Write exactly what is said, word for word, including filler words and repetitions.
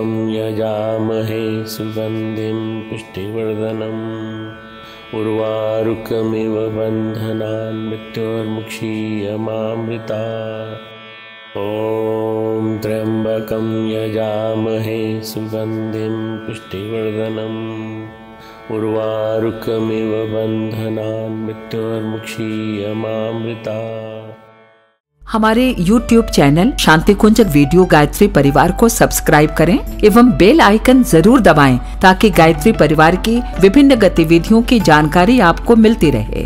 तं यजामहे सुगंधिं पुष्टिवर्धनम् उर्वारुकमिव बन्धनान् मृत्योर्मुक्षीयमामृतात्। ॐ त्र्यम्बकं यजामहे सुगंधिं पुष्टिवर्धनम् उर्वारुकमिव बन्धनान् मृत्योर्मुक्षीयमामृतात्। हमारे YouTube channel Shantikunj video Gayatri Parivar को सब्सक्राइब करें एवं बेल आइकन जरूर दबाएं ताकि गायत्री परिवार की विभिन्न गतिविधियों की जानकारी आपको मिलती रहे।